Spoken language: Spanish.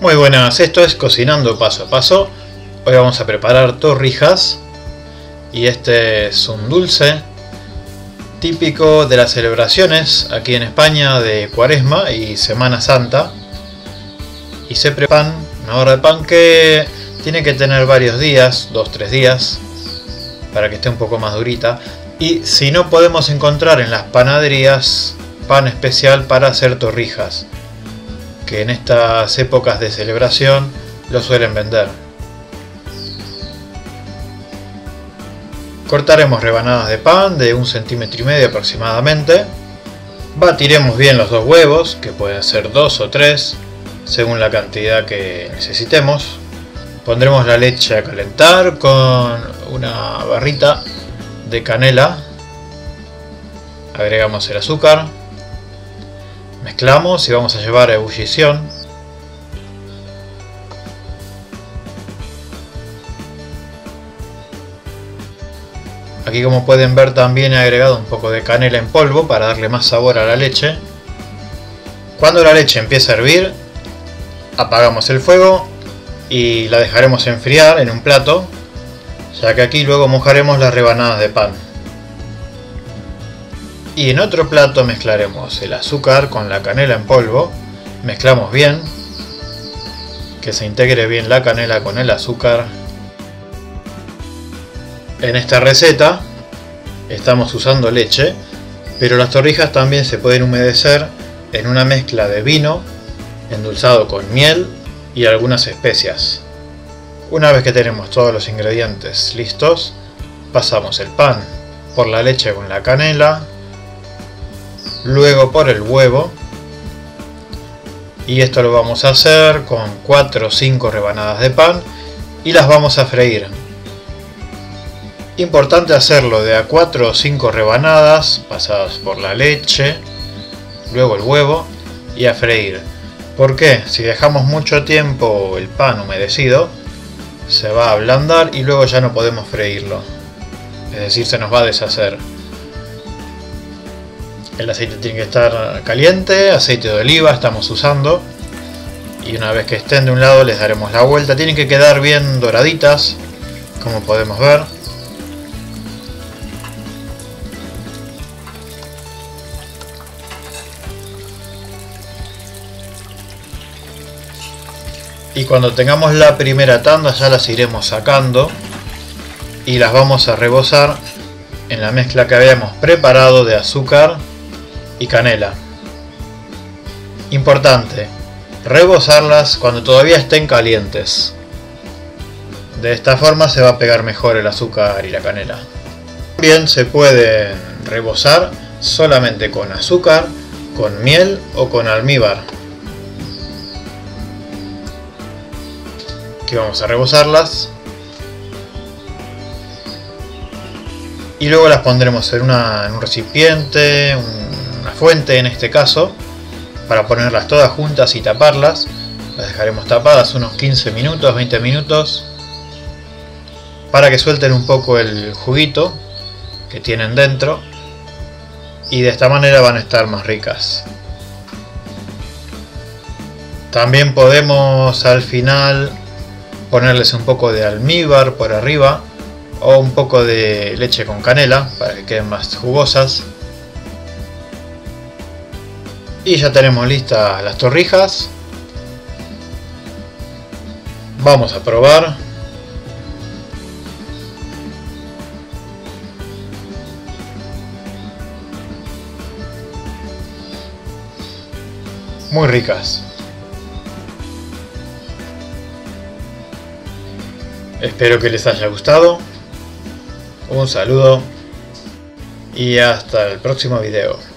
Muy buenas, esto es Cocinando Paso a Paso. Hoy vamos a preparar torrijas y este es un dulce típico de las celebraciones aquí en España de Cuaresma y Semana Santa. Y se prepara una barra de pan que tiene que tener varios días, 2-3 días, para que esté un poco más durita. Y si no podemos encontrar en las panaderías pan especial para hacer torrijas, que en estas épocas de celebración lo suelen vender. Cortaremos rebanadas de pan de 1,5 cm aproximadamente. Batiremos bien los 2 huevos, que pueden ser 2 o 3, según la cantidad que necesitemos. Pondremos la leche a calentar con una barrita de canela. Agregamos el azúcar. Mezclamos y vamos a llevar a ebullición. Aquí, como pueden ver, también he agregado un poco de canela en polvo para darle más sabor a la leche. Cuando la leche empiece a hervir, apagamos el fuego y la dejaremos enfriar en un plato, ya que aquí luego mojaremos las rebanadas de pan. Y en otro plato mezclaremos el azúcar con la canela en polvo. Mezclamos bien, que se integre bien la canela con el azúcar. En esta receta estamos usando leche, pero las torrijas también se pueden humedecer en una mezcla de vino endulzado con miel y algunas especias. Una vez que tenemos todos los ingredientes listos, pasamos el pan por la leche con la canela, luego por el huevo, y esto lo vamos a hacer con 4 o 5 rebanadas de pan y las vamos a freír. Importante hacerlo de a 4 o 5 rebanadas pasadas por la leche, luego el huevo y a freír. ¿Por qué? Si dejamos mucho tiempo el pan humedecido, se va a ablandar y luego ya no podemos freírlo, es decir, se nos va a deshacer. El aceite tiene que estar caliente, aceite de oliva estamos usando. Y una vez que estén de un lado les daremos la vuelta. Tienen que quedar bien doraditas, como podemos ver. Y cuando tengamos la primera tanda ya las iremos sacando y las vamos a rebozar en la mezcla que habíamos preparado de azúcar y canela. Importante, rebozarlas cuando todavía estén calientes. De esta forma se va a pegar mejor el azúcar y la canela. También se pueden rebozar solamente con azúcar, con miel o con almíbar. Aquí vamos a rebozarlas y luego las pondremos en un recipiente, una fuente en este caso, para ponerlas todas juntas y taparlas. Las dejaremos tapadas unos 15 minutos, 20 minutos, para que suelten un poco el juguito que tienen dentro, y de esta manera van a estar más ricas. También podemos al final ponerles un poco de almíbar por arriba o un poco de leche con canela para que queden más jugosas. Y ya tenemos listas las torrijas. Vamos a probar. Muy ricas. Espero que les haya gustado. Un saludo y hasta el próximo video.